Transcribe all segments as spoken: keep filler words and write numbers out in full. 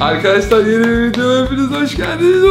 Arkadaşlar yeni bir video, hepiniz hoş geldiniz.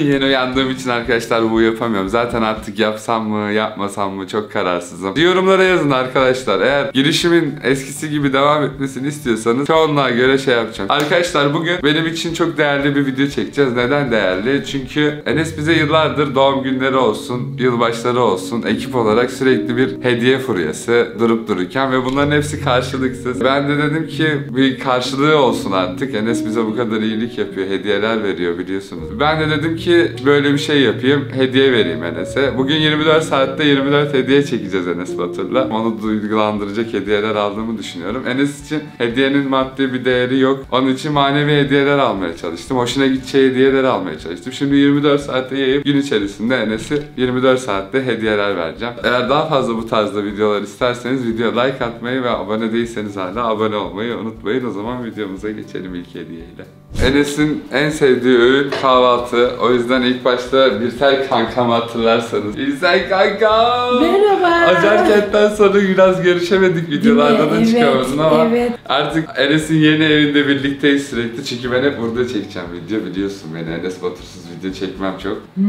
Yeni uyandığım için arkadaşlar bu yapamıyorum. Zaten artık yapsam mı yapmasam mı çok kararsızım. Yorumlara yazın arkadaşlar. Eğer girişimin eskisi gibi devam etmesini istiyorsanız çoğunluğa göre şey yapacağım. Arkadaşlar bugün benim için çok değerli bir video çekeceğiz. Neden değerli? Çünkü Enes bize yıllardır doğum günleri olsun, yılbaşları olsun ekip olarak sürekli bir hediye furyası durup dururken ve bunların hepsi karşılıksız. Ben de dedim ki bir karşılığı olsun artık. Enes bize bu kadar iyilik yapıyor, hediyeler veriyor biliyorsunuz. Ben de dedim ki böyle bir şey yapayım, hediye vereyim Enes'e. Bugün yirmi dört saatte yirmi dört hediye çekeceğiz Enes Batur'la. Onu duygulandıracak hediyeler aldığımı düşünüyorum. Enes için hediyenin maddi bir değeri yok. Onun için manevi hediyeler almaya çalıştım. Hoşuna gideceği hediyeler almaya çalıştım. Şimdi yirmi dört saatte yayıp gün içerisinde Enes'e yirmi dört saatte hediyeler vereceğim. Eğer daha fazla bu tarzda videolar isterseniz videoya like atmayı ve abone değilseniz hala abone olmayı unutmayın. O zaman videomuza geçelim ilk hediyeyle. Enes'in en sevdiği öğün kahvaltı. O yüzden ilk başta Birsel kankamı hatırlarsanız. Birsel kankam! Merhaba! Acarkent'ten sonra biraz görüşemedik, videolardan da evet, çıkamadın ama evet. Artık Enes'in yeni evinde birlikteyiz sürekli. Çünkü ben hep burada çekeceğim video, biliyorsun beni. Enes Batursuz video çekmem çok. Hmm.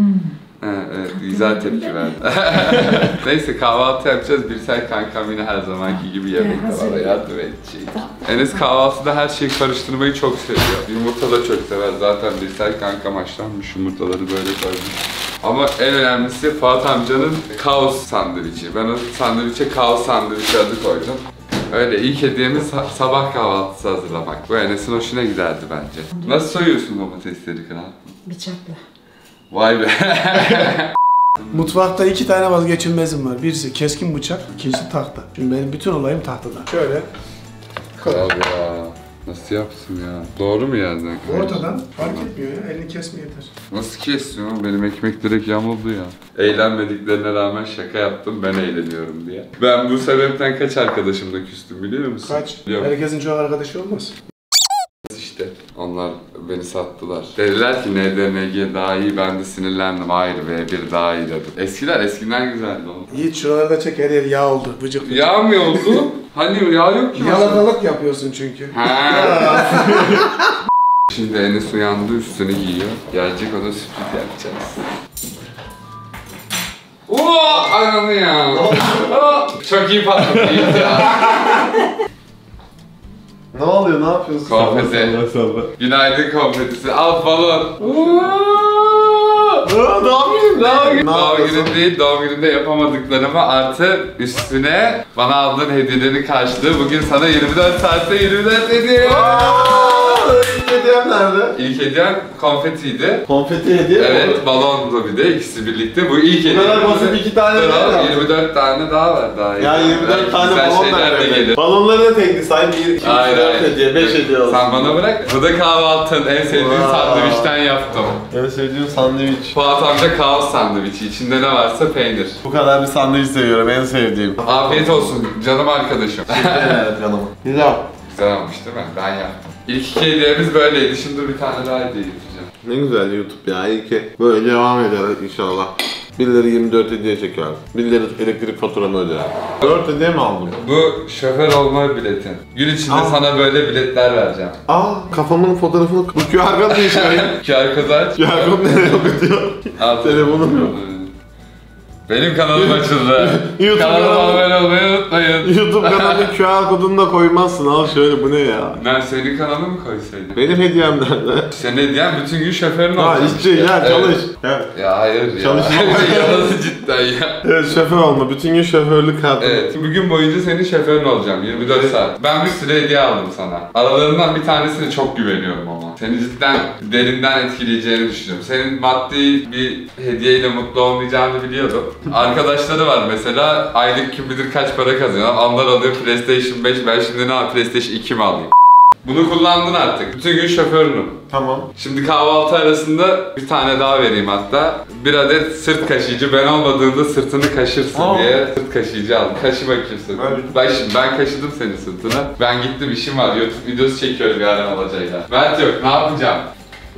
Ha, evet, güzel tepki verdi. Neyse kahvaltı yapacağız. Birsel kankam yine her zamanki gibi yemek de var, yardım edecek. Enes kahvaltıda her şeyi karıştırmayı çok seviyor. Yumurta da çok sever. Zaten Birsel kankam haşlanmış yumurtaları böyle koymuş. Ama en önemlisi Fuat amcanın kaos sandviçi. Ben o sandviçe kaos sandviçi adı koydum. Öyle ilk hediyemiz sabah kahvaltısı hazırlamak. Bu Enes'in hoşuna giderdi bence. Nasıl soyuyorsun domatesleri kral? Bıçakla. Vay be. Mutfakta iki tane vazgeçilmezim var. Birisi keskin bıçak, ikincisi tahta. Şimdi benim bütün olayım tahtada. Şöyle. Kral ya. Nasıl yapsın ya? Doğru mu yerden? Ortadan. Fark etmiyor ya. Elini kesme yeter. Nasıl kesiyorsun? Benim ekmek direkt yamuldu ya. Eğlenmediklerine rağmen şaka yaptım ben eğleniyorum diye. Ben bu sebepten kaç arkadaşımla küstüm biliyor musun? Kaç? Yok. Herkesin çoğu arkadaşı olmaz. İşte onlar beni sattılar. Dediler ki N D M G daha iyi, ben de sinirlendim. Hayır be, bir daha iyi dedim. Eskiler eskiden güzeldi oldu. Yiğit şuraları da çek, her yer yağ oldu. Bıcık bıcık. Yağ mı oldu? Hani yağ yok ki. Yalakalık yapıyorsun çünkü. Şimdi Enes uyandı, üstünü giyiyor. Gelecek, ona sürpriz yapacağız. Ooo ananı ya. Çok iyi patladı Yiğit ya. Ne oluyor, ne yapıyorsun? Konfeti. Günaydın konfetisi. Al balon. Ne yapayım? Ne yapayım? Doğum günüm değil, doğum günümde yapamadıklarımı artı üstüne bana aldığın hediyelerin karşılığı. Bugün sana yirmi dört saatte yirmi dört hediye. İlk hediyem nerede? İlk hediyem konfetiydi. Konfeti hediye mi? Evet, balondu bir de, ikisi birlikte. Bu ilk hediyem. Bu kadar basit iki tane değil mi? yirmi dört tane daha var daha. Yani yirmi dört tane balon nerede? Balonları da tekli sanki yirmi dört hediye, beş hediye olsun. Sen bana bırak. Bu da kahvaltının en sevdiğin sandviçten yaptım. En sevdiğim sandviç. Fuat amca kaos sandviçi. İçinde ne varsa peynir. Bu kadar bir sandviç seviyorum, en sevdiğim. Afiyet olsun canım arkadaşım. Evet canım. Güzel. Güzel olmuş değil mi? Ben yaptım. İlk iki hediyemiz böyleydi. Şimdi bir tane daha hediye getireceğim. Ne güzel YouTube ya. İyi ki böyle devam eder inşallah. Birileri yirmi dört hediye çeker. Birileri elektrik faturamı öder. dört hediye mi aldın? Bu şoför olma biletin. Gün içinde Aa. sana böyle biletler vereceğim. Aa, kafamın fotoğrafını... Bu Q R kod ne işe yarıyor? Q R kodu aç. Q R kod nereye bakıyor? Telefonum yok. Benim kanalım açıldı. Kanalıma abone olmayı unutmayın. YouTube kanalını Q R kodunu da koymazsın. Al şöyle, bu ne ya? Ben senin kanalını mı koysaydım? Benim hediyem nerede? Senin hediyen bütün gün şoförün olacak. Ha işçi ya, ya çalış. Evet. Evet. Ya hayır çalış ya. Çalışma. Cidden ya. Evet, şoför olma. Bütün gün şoförlük hattı. Evet. Bugün boyunca senin şoförün olacağım. yirmi dört saat. Ben bir sürü hediye aldım sana. Aralarından bir tanesine çok güveniyorum ama. Seni cidden derinden etkileyeceğini düşünüyorum. Senin maddi bir hediyeyle mutlu olmayacağını biliyordum. Arkadaşları var mesela, aylık kim bilir kaç para kazanıyor. Onlar alıyor PlayStation beş, ben şimdi ne yapayım, PlayStation iki mi alayım? Bunu kullandın artık. Bütün gün şoförünüm. Tamam. Şimdi kahvaltı arasında bir tane daha vereyim hatta. Bir adet sırt kaşıyıcı. Ben olmadığında sırtını kaşırsın Aa. diye sırt kaşıyıcı aldım. Kaşı bakayım sırtını. Evet. Bak şimdi ben kaşıdım senin sırtını. Ben gittim, işim var. YouTube videosu çekiyorum yarın olacağıyla. Mert yok, ne yapacağım?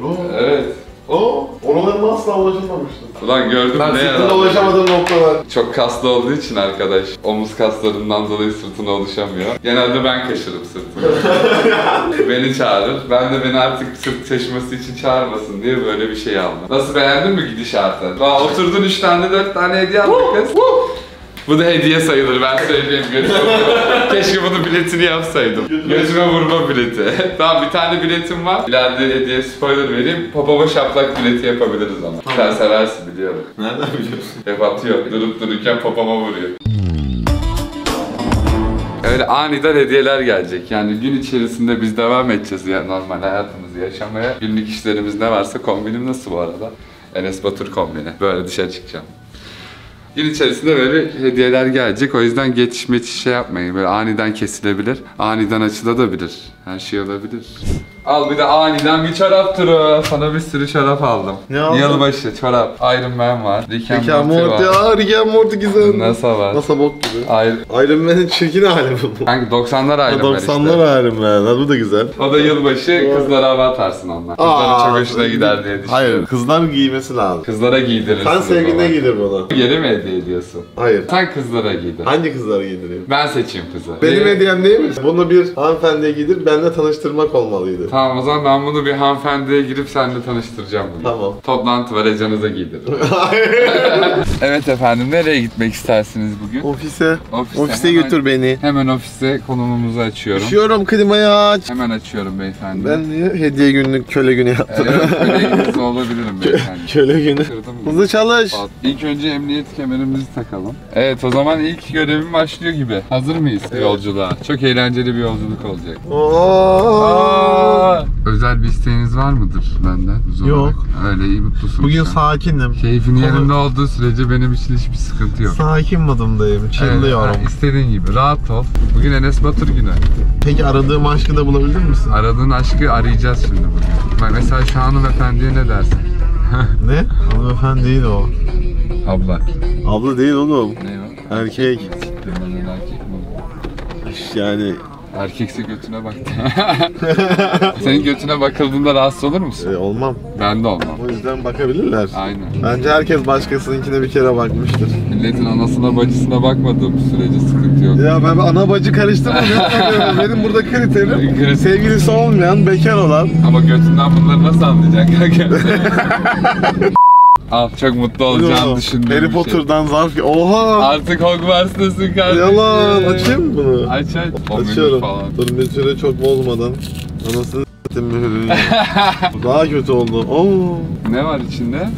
Oo. Evet. Oo, oralarıma asla ulaşamamıştım. Ulan gördüm ben ne yalan. Ben ulaşamadığım noktalar. Çok kaslı olduğu için arkadaş, omuz kaslarından dolayı sırtına oluşamıyor. Genelde ben kaşırım sırtını. Beni çağırır. Ben de beni artık sırt çeşmesi için çağırmasın diye böyle bir şey aldım. Nasıl, beğendin mi gidişatı? Daha oturdun üç tane dört tane hediye aldı kız. Bu da hediye sayılır, ben söyleyeyim. Keşke bunun biletini yapsaydım. Gözüme vurma bileti. Tamam, bir tane biletim var. İleride hediye spoiler vereyim. Popoma şaplak bileti yapabiliriz ama. Tamam. Sen seversin biliyorum. Nereden biliyorsun? Hep atıyor. Durup dururken popoma vuruyor. Öyle aniden hediyeler gelecek. Yani gün içerisinde biz devam edeceğiz ya normal hayatımızı yaşamaya. Günlük işlerimiz ne varsa, kombinim nasıl bu arada? Enes Batur kombini. Böyle dışarı çıkacağım. Gün içerisinde böyle hediyeler gelecek. O yüzden geçiş meçiş şey yapmayın. Böyle aniden kesilebilir, aniden açılabilir. Her şey olabilir. Al bir de aniden bir çorap turu. Sana bir sürü çorap aldım. Ne aldın? Yılbaşı çorap. Iron Man var. Rick and Morty var. Ya, Rick and Morty güzel. NASA var. NASA bok gibi. Iron, Iron Man'in çirkin hali bu. Hangi doksanlar Iron Man işte. doksanlar Iron Man. Bu da güzel. O da yılbaşı. Kızlara hava atarsın ondan. Kızlara çok hoşuna gider diye düşünüyorum. Hayır. Kızlar giymesi lazım. Kızlara giydirirsin. Sen sevgiline giydir bana. Geri mi hediye ediyorsun? Hayır. Sen kızlara giydir. Hangi kızlara giydireyim? Ben seçeyim kızı. Benim hediyem değil mi? Bunu bir hanımefendiye giydir. Benle tanıştırmak olmalıydı. Tamam, o zaman ben bunu bir hanımefendiye girip seninle tanıştıracağım bunu. Tamam. Toplantı var, Ecenaz'a giydiririm. Evet efendim, nereye gitmek istersiniz bugün? Ofise. Ofise, ofise götür beni. Hemen ofise konumumuzu açıyorum. Açıyorum, klimayı aç. Hemen açıyorum beyefendi. Ben niye hediye gününü köle günü yaptım? Evet, köle günü olabilirim beyefendi. Köle günü. Hızlı çalış. İlk önce emniyet kemerimizi takalım. Evet, o zaman ilk görevim başlıyor gibi. Hazır mıyız evet. Yolculuğa? Çok eğlenceli bir yolculuk olacak. Aa! Özel bir isteğiniz var mıdır benden? Zor. Yok. Öyle iyi, mutlusun. Bugün sakinim. Keyfin yerinde olduğu sürece benim için hiçbir sıkıntı yok. Sakin modumdayım. Çilliyorum. Evet, istediğin gibi. Rahat ol. Bugün Enes Batur günü. Peki aradığım aşkı da bulabildin misin? Aradığın aşkı arayacağız şimdi bugün. Mesela şu hanımefendiye ne dersin? Ne? Hanımefendi değil o. Abla. Abla değil oğlum. Ne o? Erkek. Yani... Erkekse götüne bak. Senin götüne bakıldığında rahatsız olur musun? Ee, olmam. Ben de olmam. O yüzden bakabilirler. Aynen. Bence herkes başkasınınkine bir kere bakmıştır. Milletin anasına bacısına bakmadığım sürece sıkıntı yok. Ya ben ana bacı karıştırmıyorum. Benim burada kriterim sevgilisi olmayan, bekar olan. Ama götünden bunları nasıl anlayacaksın? Al, çok mutlu olacağını düşündüğüm Harry Potter'dan şey. Zarf... Oha! Artık Hogwarts'tasın kardeşim. Yalan! Açayım mı bunu? Aç aç. Açıyorum. Dur, mütüre çok bozmadan. Anasını s**tim mühürünü. Daha kötü oldu. Oo. Ne var içinde?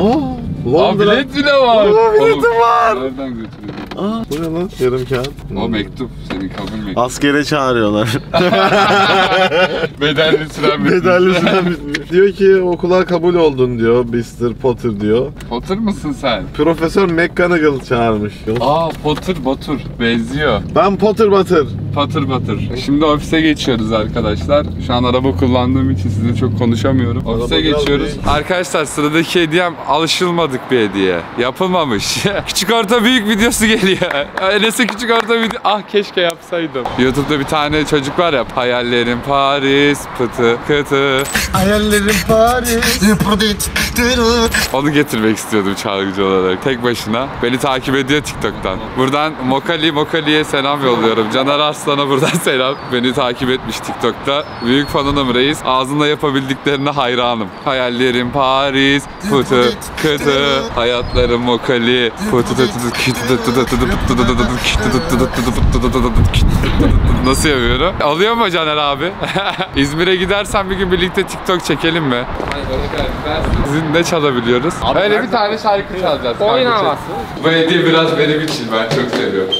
Oo! Aa, bilet bile var! Aa, biletim oğlum, var! Nereden götürüyorsun? Aa, bu ne lan? Yarım kağıt. O mektup, senin kabul mektup. Askere çağırıyorlar. Bedelli süren bitmiş. Bedelli süren bitmiş. Diyor ki okula kabul oldun diyor, mister Potter diyor. Potter mısın sen? Profesör McGonagall çağırmış. Aa, Potter Batur, benziyor. Ben Potter Batur. Potter Batur. Şimdi ofise geçiyoruz arkadaşlar. Şu an araba kullandığım için size çok konuşamıyorum. Ofise araba geçiyoruz. Arkadaşlar sıradaki hediyem alışılmadık bir hediye. Yapılmamış. Küçük orta büyük videosu geliyor. Enes'e küçük orta video... Ah keşke yapsaydım. YouTube'da bir tane çocuk var ya. Hayallerin Paris, pıtı kıtı. Hayallerin Paris. Onu getirmek istiyordum çalgıcı olarak. Tek başına. Beni takip ediyor TikTok'tan. Buradan Mokali, Mokali'ye selam yolluyorum. Caner Arslan'a buradan selam. Beni takip etmiş TikTok'ta. Büyük fanınım reis. Ağzında yapabildiklerine hayranım. Hayallerin Paris, pıtı kıtı. Hayatlarım Mokali, pıtı kıtı. Nasıl yapıyorum? Alıyor mu Caner abi? İzmir'e gidersen bir gün birlikte TikTok çekelim mi? Sizin ne çalabiliyoruz? Öyle bir tane şarkı çalacağız. Oynamazsın. Bu hediye biraz benim için, ben çok seviyorum.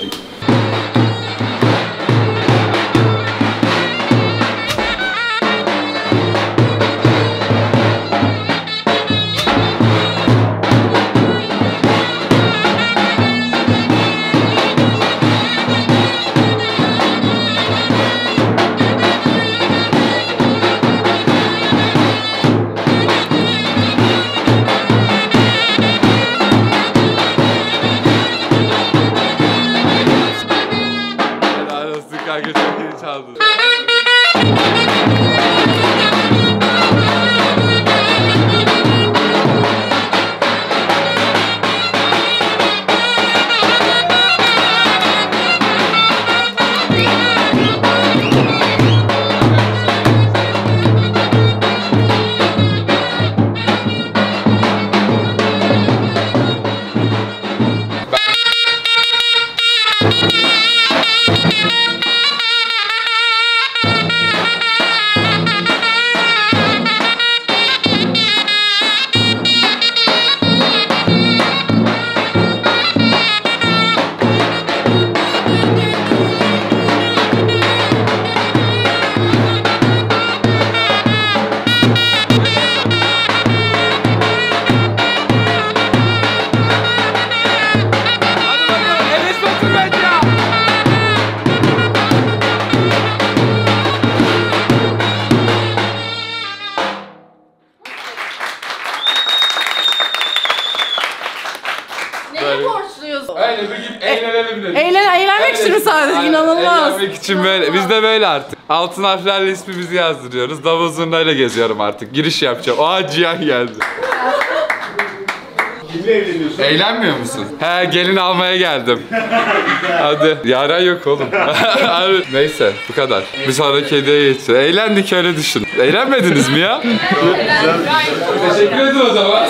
yani inanılmaz. El için böyle, biz de böyle artık. Altın harflerle ismimizi yazdırıyoruz. Davul zurnayla geziyorum artık. Giriş yapacağım. Aa, Cihan geldi. Kimle evleniyorsun? Eğlenmiyor musun? He, gelin almaya geldim. Hadi. Yaren yok oğlum. Neyse, bu kadar. Bir sonraki hediyeye geçelim. Eğlendik, öyle düşün. Eğlenmediniz mi ya? Teşekkür ederim o zaman.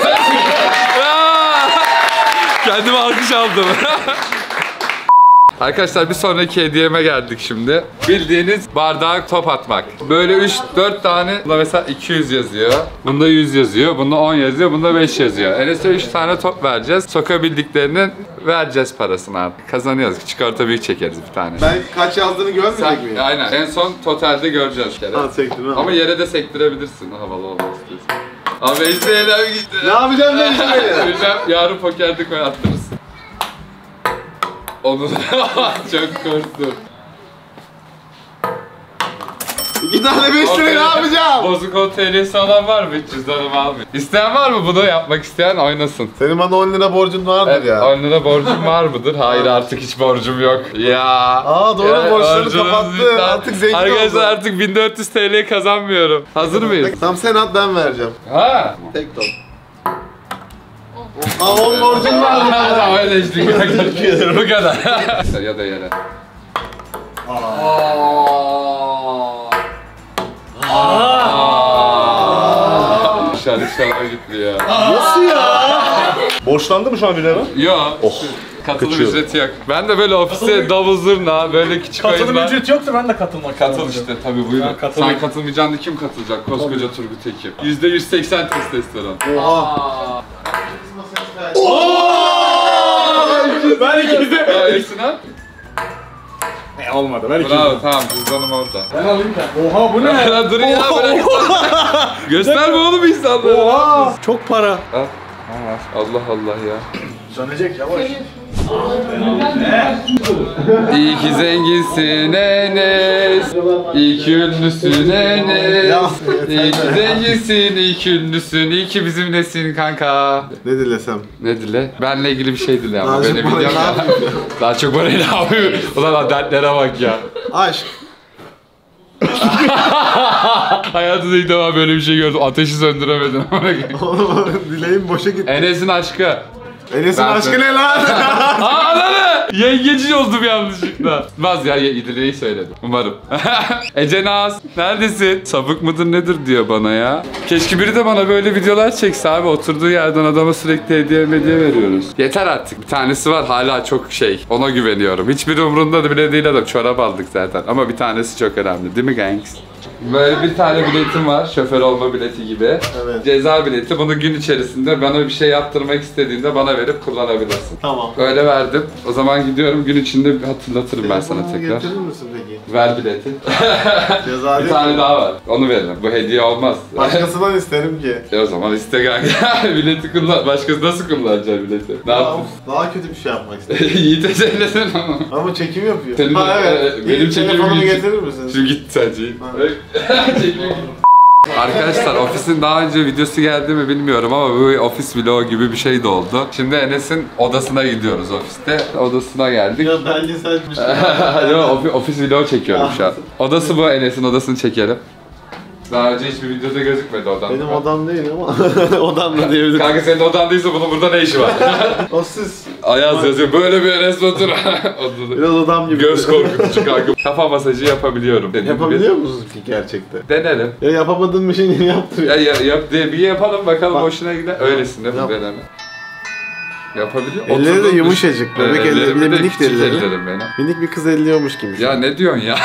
Kendime alkış aldım. Arkadaşlar, bir sonraki hediyeme geldik şimdi. Bildiğiniz bardağa top atmak. Böyle üç dört tane. Bunda mesela iki yüz yazıyor. Bunda yüz yazıyor. Bunda on yazıyor. Bunda beş yazıyor. Enes'e üç tane top vereceğiz. Sokabildiklerinin vereceğiz parasını artık. Kazanıyoruz. Küçük orta büyük çekeriz bir tane. Ben kaç yazdığını görmeyecek miyim? Aynen. En son totalde göreceğiz kere. Ha, sektirme. Ama yere de sektirebilirsin. Havalı olmak istiyorsun. Abi elbise gitti. Ne yapacağım ben şimdi? Bilmem. Yarın pokerde koy attırırsın. Onu çok korktum. İki tane beş lirayı ne yapacağım? Bozuk on T L'si olan var mı? Hiç cüzdanımı almayayım. İsteyen var mı bunu? Yapmak isteyen oynasın. Senin bana on lira borcun vardır evet, ya. on lira borcum var mıdır? Hayır, artık hiç borcum yok. Ya. Aa, doğru yani, borçları kapattı. Artık zengin oldum. Arkadaşlar oldu. Artık bin dört yüz T L kazanmıyorum. Hazır mıyız? Tamam, sen at, ben vereceğim. Ha. Tek top. Aa, on borcum var. Tamam, öyle işte. Bu kadar. Ya da yere. Aaaaaaaa. Dışarı dışarı gitti ya. Nasıl ya? Borçlandı mı şu an birine? Yok. Oh. Katılım ücreti yok. Ben de böyle ofiste davul zurna, böyle küçük oyunlar. Katılım ücreti yoksa ben de katılmak. Katıl işte tabii, buyurun. Sen katılmayacaksın da kim katılacak? Koskoca Turgut Ekim. yüzde yüz seksen testosteron. Oha. Ben ikinize... Eksine? Ne olmadı, ben ikinci. Bravo, tamam, cüzdanım orada. Ben alayım da. Oha, bu ne? Ya durun ya, bırak. Gösterme oğlum insanlara. Oha. Çok para. Al. Allah Allah ya. Sönecek yavaş. İyi ki zenginsin Enes. İyi ki ünlüsün Enes. İyi ki zenginsin, iyi ki ünlüsün, iyi ki bizim nesin kanka. Ne dilesem? Ne dile? Benle ilgili bir şey dile ama. Böyle videom ya. Daha çok bana ne yapıyor? Ulan dertlere bak ya. Aşk. Hayatımda ilk defa böyle bir şey gördüm. Ateşi söndüremedim. Oğlum, dileğim boşa gitti. Enes'in aşkı. Enes'in aşkı ne lan? Aa, ananı! Yengeci oldum yanlışlıkla. Vaz ya, dileği söyledim. Umarım. Ecenaz, neredesin? Sabık mıdır nedir diyor bana ya. Keşke biri de bana böyle videolar çekse abi. Oturduğu yerden adama sürekli hediye hediye veriyoruz. Yeter artık. Bir tanesi var hala çok şey. Ona güveniyorum. Hiçbir umrunda da bile değil adam. Çorap aldık zaten. Ama bir tanesi çok önemli. Değil mi gangs? Böyle bir tane biletim var, şoför olma bileti gibi. Evet. Ceza bileti, bunu gün içerisinde bana bir şey yaptırmak istediğinde bana verip kullanabilirsin. Tamam. Öyle verdim. O zaman gidiyorum, gün içinde bir hatırlatırım. Telefonu ben sana tekrar. Getirir misin peki? Ver bileti. Ceza bir tane mi? Daha var, onu veririm. Bu hediye olmaz. Başkasından isterim ki. E o zaman iste kanka. Bileti kullan, başkası nasıl kullanacak bileti? Ne ya, yaptın? Daha kötü bir şey yapmak istedim. Yiğit'e söylesin ama. Ama çekim yapıyor. Senin ha, evet. E, benim çekimim telefonumu için. Getirir misin? Şimdi git sence. Arkadaşlar, ofisin daha önce videosu geldi mi bilmiyorum ama bu ofis vlogu gibi bir şey de oldu. Şimdi Enes'in odasına gidiyoruz ofiste. Odasına geldik. Ya bence senmiş. Yok, ofis vlogu çekiyorum şu an. Odası bu Enes'in, odasını çekelim. Daha önce hiçbir videoda gözükmedi odam. Benim odam değil ama odam da diyebilirim. Kanka, senin odan değilse bunun burada ne işi var? O siz. Ayaz yazıyor, böyle bir Enes Batur. Biraz odam gibi. Göz korkutucu kanka. Kafa masajı yapabiliyorum. Senin yapabiliyor bir... musunuz ki gerçekten? Denelim. Ya yapamadığın bir şey niye yaptırıyor? Ya, ya yap diye bir yapalım bakalım, bak. Hoşuna gider. Öylesine bu deneme. Yapabiliyor. Elleri de yumuşacık. Bebek ellerinde minik ellerim. Minik bir kız elliyormuş gibi. Ya ne diyorsun ya?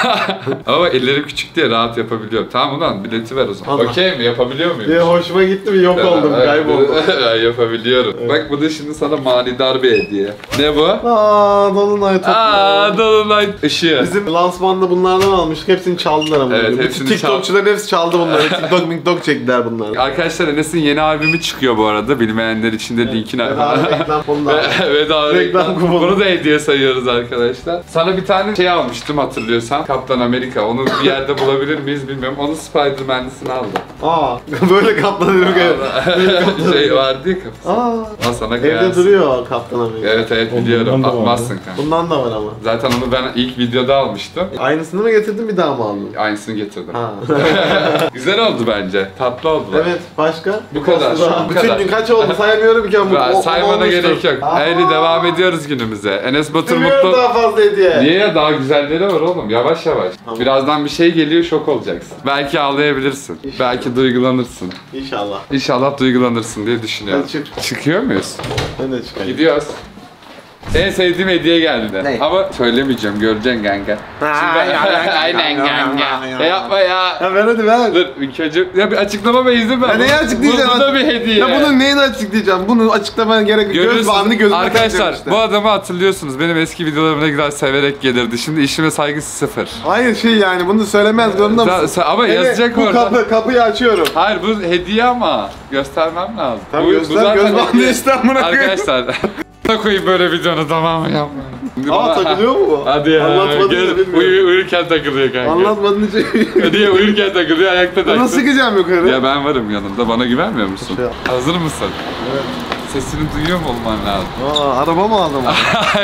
Ama ellerim küçük diye rahat yapabiliyorum. Tamam ulan, bileti ver o zaman. Okey mi? Yapabiliyor muyum? Ya hoşuma gitti mi? Yok ya, oldum. Evet, kayboldum. Yapabiliyorum. Evet. Bak, bu da şimdi sana manidar bir hediye. Ne bu? Aaa, Dolunay topu. Aaa, Dolunay ışığı. Bizim lansmanda bunlardan almıştık. Hepsini çaldılar ama. Evet, hepsini çaldı. TikTokçuların hepsi çaldı bunları. TikTok, TikTok çektiler bunları. Arkadaşlar, Enes'in yeni albümü çıkıyor bu arada. Bilmeyenler için de linkin albümü. Veda reklam kuponu. Bunu da hediye sayıyoruz arkadaşlar. Sana bir tane şey almıştım hatırlıyorsan. Kaptan Amerika. Onu bir yerde bulabilir miyiz bilmiyorum. Onu Spider-Man'lisini aldım. Aa, böyle kaplanıyor. Şey vardı ya kapısı. Aa, sana evde duruyor Kaptan Amerika. Evet evet biliyorum, atmazsın kanka. Bundan da var ama. Zaten onu ben ilk videoda almıştım. Aynısını mı getirdin, bir daha mı aldın? Aynısını getirdim. Güzel oldu bence, tatlı oldu. Evet, başka? Bu kadar. Bütün gün kaç oldu saymıyorum ki. Saymana gerek yok. Haydi devam ediyoruz günümüze. Enes Batur mutlu. Daha fazla hediye. Niye ya, daha güzelleri var oğlum, yavaş yavaş. Birazdan bir şey geliyor, şok olacaksın. Belki ağlayabilirsin. Belki duygulanırsın. İnşallah. İnşallah duygulanırsın diye düşünüyorum. Hadi çık. Çıkıyor muyuz? Ben de çıkayım. Gidiyoruz. En sevdiğim hediye geldi. Ne? Ama söylemeyeceğim, göreceksin kanka. Aynen kanka. Yapma ya. Ya ver hadi ver. Dur ilk önce ya bir açıklama be, izin ver. Ya neyi açıklayacağım? Bu da bir hediye. Ya bunun neyini açıklayacağım? Bunu açıklamaya gerek yok. Göz bandı gözüme arkadaşlar işte. Bu adamı hatırlıyorsunuz. Benim eski videolarımda güzel severek gelirdi. Şimdi işime saygısı sıfır. Hayır şey yani bunu söylemez zorunda mısın? Ama yani yazacak bu orada. Kapı, kapıyı açıyorum. Hayır bu hediye ama göstermem lazım. Tabii bu, göster, göz bandı İstanbul'a. Arkadaşlar. Koyayım böyle videonu, tamam mı yapma. Aa takılıyor mu bu? Hadi ya. Anlatmadın uy uyurken takılıyor kanka. Anlatmadın hiç. Hadi uyurken takılıyor, ayakta takılıyor. Nasıl gideceğim yukarı? Ya ben varım yanında, bana güvenmiyor musun? Şey. Hazır mısın? Evet. Sesini duyuyor mu olman lazım? Aa araba mı aldım?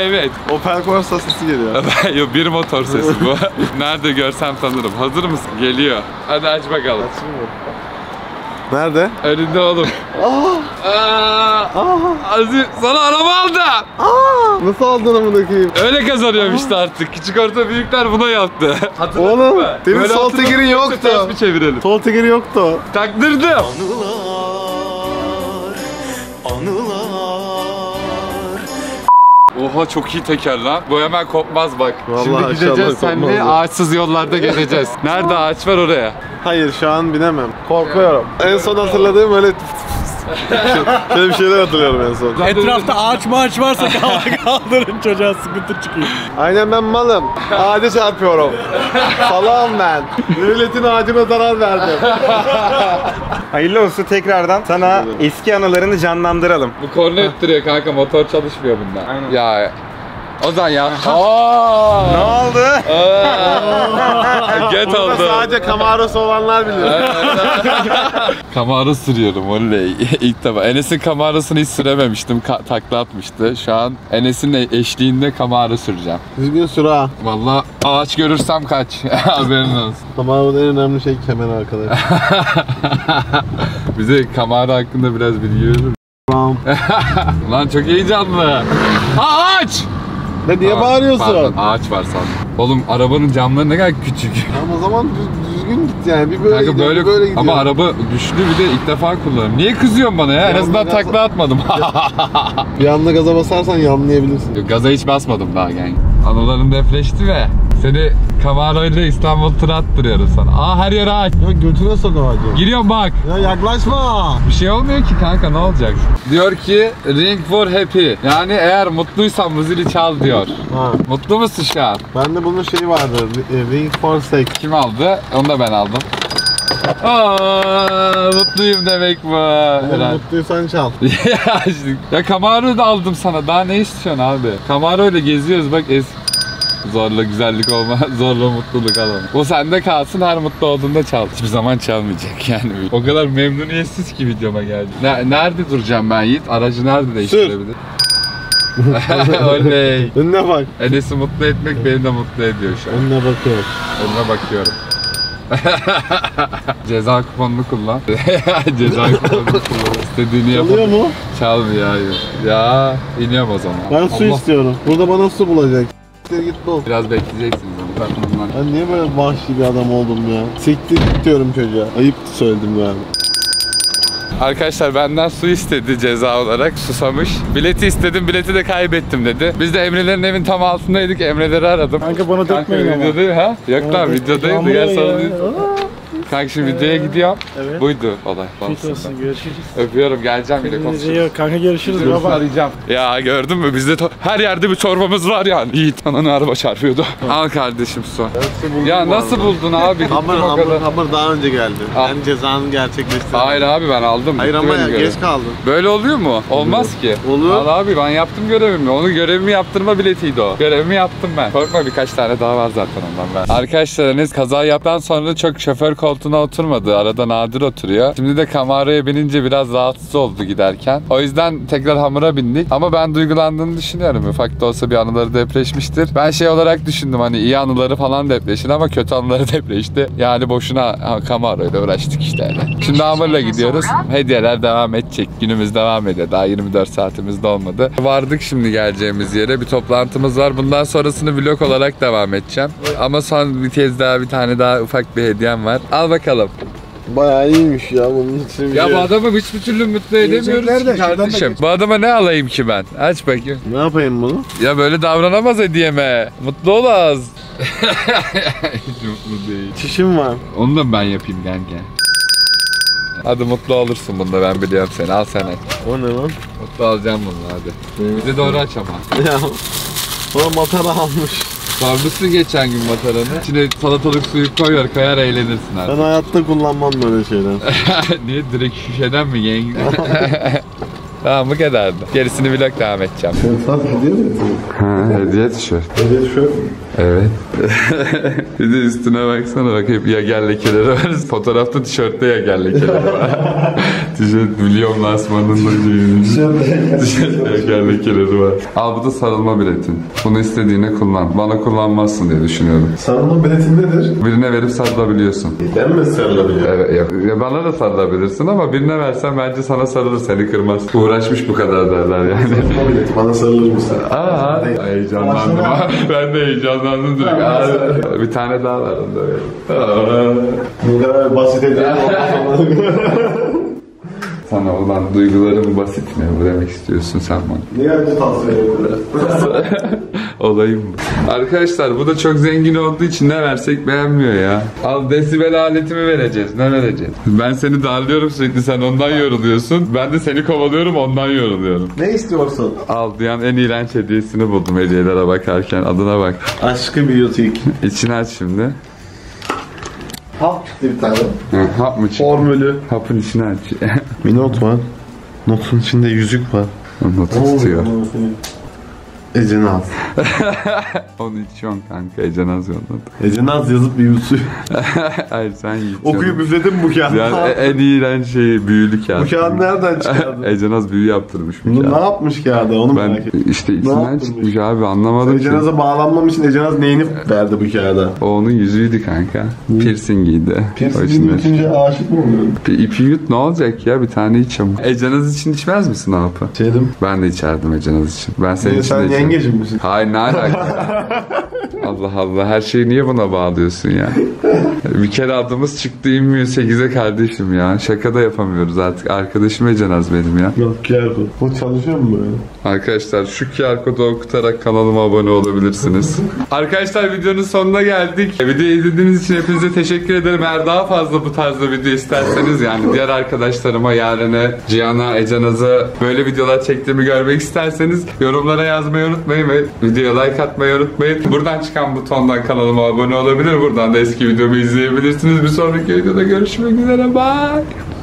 Evet. Opel Corsa sesi geliyor. Yok bir motor sesi bu. Nerede görsem tanırım. Hazır mısın? Geliyor. Hadi aç bakalım. Açayım mı? Nerede? Önünde oğlum. Aa! Aa! Azim sana araba aldı. Aa! Nasıl aldın amına koyayım? Öyle kazanıyorum işte artık. Küçük orta büyükler buna yaptı. Hatırladın oğlum, mı? Senin sol tekerin yoktu. Bir çevirelim. Sol tekeri yoktu. Taktırdım. Anılar. Anılar. Oha çok iyi teker lan. Bu hemen kopmaz bak. Vallahi şimdi gideceğiz seninle ağaçsız yollarda gezeceğiz. Nerede ağaç var oraya? Hayır şu an binemem. Korkuyorum. Evet. En son hatırladığım öyle şöyle bir şeyler hatırlıyorum en son. Etrafta ağaç mağaç varsa kaldırın çocuğa, sıkıntı çıkıyor. Aynen ben malım. Ağaca çarpıyorum. Salam ben. Milletin ağacına zarar verdim. Hayırlı olsun tekrardan. Sana eski anılarını canlandıralım. Bu korna öttürüyor kanka, motor çalışmıyor bunda. Aynen. Ya. Ozan ya. Aa! Ne oldu? Get oldu. Burada sadece Camaro'su olanlar biliyor. Camaro sürüyorum oley. İlk defa. Enes'in Camaro'sunu hiç sürememiştim. Ka takla atmıştı. Şu an Enes'in eşliğinde Camaro süreceğim. Düzgün sür ha. Valla ağaç görürsem kaç. Haberin olsun. Camaro'da en önemli şey kemer arkadaş. Bize Camaro hakkında biraz bilgi verir misin? Lan çok heyecanlı. Ağaç! Ne diye tamam, bağırıyorsun? Pardon, ağaç var sandım. Oğlum arabanın camları ne kadar küçük. Ama o zaman düz, düzgün git yani. Bir böyle, gidiyor, böyle, bir böyle gidiyor. Ama araba güçlü, bir de ilk defa kullanıyorum. Niye kızıyorsun bana ya? En azından takla atmadım. Bir anda gaza basarsan yanlayabilirsin. Gaza hiç basmadım daha yani. Anılarım defleşti ve seni Camaro ile İstanbul tura attırıyorum sana. Aa her yer ağaç. Ya götüne sok ağacı. Giriyorum bak. Ya yaklaşma. Bir şey olmuyor ki kanka, ne olacak? Diyor ki ring for happy. Yani eğer mutluysan müziği çal diyor. Ha. Mutlu musun şu an? Bende bunun şeyi vardı. Ring for sex. Kim aldı? Onu da ben aldım. Aa, mutluyum demek bu. Oğlum, mutluysan çal. Ya Camaro'yu da aldım sana. Daha ne istiyorsun abi? Camaro ile geziyoruz bak eski. Zorla güzellik olmaz, zorla mutluluk alalım. O sende kalsın, her mutlu olduğunda çal. Hiçbir zaman çalmayacak yani. O kadar memnuniyetsiz ki videoma geldi. Ne, nerede duracağım ben Yiğit? Aracı nerede değiştirebilir? Oley. Önüne bak. Enes'i mutlu etmek beni de mutlu ediyor şu an. Önüne bakıyorum. Önüne bakıyorum. Ceza kuponunu kullan. Ceza kuponunu kullan. İstediğini yap. Çalıyor mu? Çalmıyor hayır. Ya iniyorum o zaman. Ben Allah. Su istiyorum. Burada bana su bulacak. Biraz bekleyeceksiniz onu. Ben niye böyle vahşi bir adam oldum ya? Siktir diyorum çocuğa. Ayıp söyledim yani. Arkadaşlar benden su istedi ceza olarak, susamış. Bileti istedim, bileti de kaybettim dedi. Biz de Emre'lerin evin tam altındaydık, Emre'leri aradım. Kanka bana dökmeyin ama. Videodayım ha? Yok lan videodayım, gel sana. Kanka şimdi ee, videoya gidiyorum. Evet. Buydu olay. Fit olsun, görüşürüz. Öpüyorum, geleceğim yine konuşuruz. Yok kanka görüşürüz. Görüşürüz arayacağım. Ya gördün mü bizde her yerde bir çorbamız var yani. Yiğit ananı araba çarpıyordu. Evet. Al kardeşim su. Ya nasıl buldun abi? Hamur hamur hamur daha önce geldi. Ah. Yani cezanın gerçekleşti. Hayır abi ben aldım. Hayır ama ya, geç kaldın. Böyle oluyor mu? Olmaz ki. Oluyor. Al abi ben yaptım görevimi. Onu görevimi yaptırma biletiydi o. Görevimi yaptım ben. Korkma birkaç tane daha var zaten ondan ben. Arkadaşlar Enes kaza yaptıktan sonra çok şoför koltuğu koltuğuna oturmadı. Arada nadir oturuyor. Şimdi de kamaraya binince biraz rahatsız oldu giderken. O yüzden tekrar hamura bindik. Ama ben duygulandığını düşünüyorum. Ufak da olsa bir anıları depreşmiştir. Ben şey olarak düşündüm, hani iyi anıları falan depreşir ama kötü anıları depreşti. Yani boşuna kamarayla uğraştık işte. Yani. Şimdi hamurla gidiyoruz. Hediyeler devam edecek. Günümüz devam ediyor. Daha yirmi dört saatimiz de olmadı. Vardık şimdi geleceğimiz yere. Bir toplantımız var. Bundan sonrasını vlog olarak devam edeceğim. Ama son bir kez daha bir tane daha ufak bir hediyem var. Al bakalım. Bayağı iyiymiş ya bunun için. Ya bu adamı hiçbir türlü mutlu edemiyoruz ki kardeşim. Bu adama ne alayım ki ben? Aç bakayım. Ne yapayım bunu? Ya böyle davranamaz hediyeme. Mutlu ol az. Hiç mutlu değil. Çişim var. Onu da ben yapayım kanka. Hadi mutlu olursun bunda, ben biliyorum seni. Al sen aç. O ne lan? Mutlu alacağım bunu hadi. Bize doğru aç ama. Ya. Sonra matara almış. Sarmışsın geçen gün mataranı. İçine salatalık suyu koyuyor, kayar eğlenirsin artık. Ben hayatta kullanmam böyle şeyden. Niye? Direkt şişeden mi yenge? Tamam bu kadardı. Gerisini vlog devam edeceğim. Sen saf hediye mi yapıyorsun? Ha, hediye tişört. Hediye tişört mü? Evet. Bir de üstüne baksana, bak hep yager lekeleri var. Fotoğrafta tişörtte yager lekeleri var. Tişört milyon lansmanında düğünü. Tişört yager lekeleri var. Al bu da sarılma biletin. Bunu istediğine kullan. Bana kullanmazsın diye düşünüyorum. Sarılma biletin nedir? Birine verip sarılabiliyorsun. Ben mi sarılabilirim? Evet. Ya bana da sarılabilirsin ama birine versen bence sana sarılır, seni kırmaz. Uğraşmış bu kadar derler yani. Sarılma bileti, bana sarılır mısın? Aa, heyecanlandım. Ben de heyecanlandım direkt. Aa, bir tane daha var onda. Bu kadar basit ediyorum. Sana olan duygularım basit mi? Bu demek istiyorsun sen bana. Niye önce tavsiye ediyorum? Olayım bu. Arkadaşlar bu da çok zengin olduğu için ne versek beğenmiyor ya. Al desibel aletimi vereceğiz. Ne vereceğiz? Ben seni darlıyorum sürekli, sen ondan yoruluyorsun. Ben de seni kovalıyorum, ondan yoruluyorum. Ne istiyorsun? Al dünyanın en iğrenç hediyesini buldum hediyelere bakarken. Adına bak. Aşkı biyotik. İçini aç şimdi. Hap çıktı bir tane. Hı, hap mı çıktı? Formülü. Hapın içine aç. Bir not var. Notun içinde yüzük var. Notu tutuyor. Ecenaz. Onu içiyorsun kanka. Ecenaz yolladı. Ecenaz yazıp bir büyüsü. Hayır sen git. Okuyup üfledin mi bu kağıdı? Yani en iğrenç şeyi, büyülü kağıdı. Bu kağıdı nereden çıkardı? Ecenaz büyü yaptırmış bu kağıdı. Ne yapmış kağıdı onu ben merak ettim. İşte içinden çıkmış abi, anlamadım. Ecenaz'a bağlanmam için Ecenaz neyini verdi bu kağıda? O onun yüzüğüydü kanka. Piercing'iydi. Piercing'in içince aşık mı oluyorsun? İpi yut ne olacak ya, bir tane içim. Ecenaz için içmez misin ne yapı? İçerim. Ben de içerdim Ecenaz için. Ben senin için de içerdim. Yengecim misin? Hayır ne alaka? Allah Allah, her şeyi niye buna bağlıyorsun ya? Bir kere adımız çıktı inmiyor sekize kardeşim ya. Şaka da yapamıyoruz artık. Arkadaşım Ecenaz benim ya. Yok Q R kod. O çalışıyor mu böyle? Arkadaşlar şu Q R kodu okutarak kanalıma abone olabilirsiniz. Arkadaşlar videonun sonuna geldik. Videoyu izlediğiniz için hepinize teşekkür ederim. Eğer daha fazla bu tarzda video isterseniz, yani diğer arkadaşlarıma, Yaren'e, Cihan'a, Ecenaz'a böyle videolar çektiğimi görmek isterseniz yorumlara yazmayı unutmayın ve videoya like atmayı unutmayın. Buradan çıkan butondan kanalıma abone olabilir. Buradan da eski videomu izleyebilirsiniz. Bir sonraki videoda görüşmek üzere. Bye.